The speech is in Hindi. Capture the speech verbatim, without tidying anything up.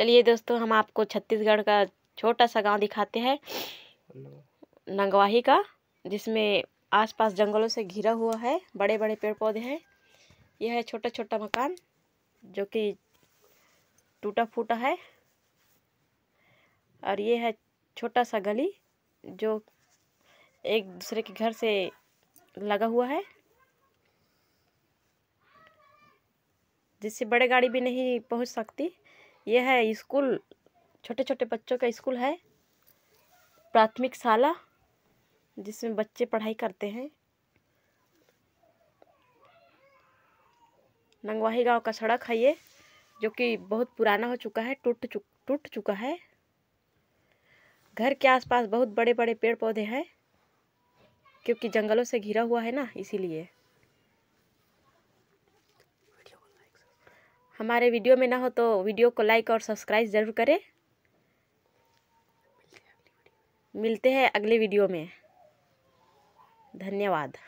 चलिए दोस्तों, हम आपको छत्तीसगढ़ का छोटा सा गांव दिखाते हैं नंगवाही का, जिसमें आसपास जंगलों से घिरा हुआ है, बड़े बड़े पेड़ पौधे हैं। यह है छोटा छोटा मकान जो कि टूटा फूटा है, और ये है छोटा सा गली जो एक दूसरे के घर से लगा हुआ है, जिससे बड़े गाड़ी भी नहीं पहुंच सकती। यह है स्कूल, छोटे छोटे बच्चों का स्कूल है, प्राथमिक शाला, जिसमें बच्चे पढ़ाई करते हैं। नंगवाही गांव का सड़क है ये, जो कि बहुत पुराना हो चुका है, टूट चुक टूट चुका है। घर के आसपास बहुत बड़े बड़े पेड़ पौधे हैं, क्योंकि जंगलों से घिरा हुआ है ना, इसीलिए। हमारे वीडियो में ना हो तो वीडियो को लाइक और सब्सक्राइब ज़रूर करें। मिलते हैं अगले वीडियो में, धन्यवाद।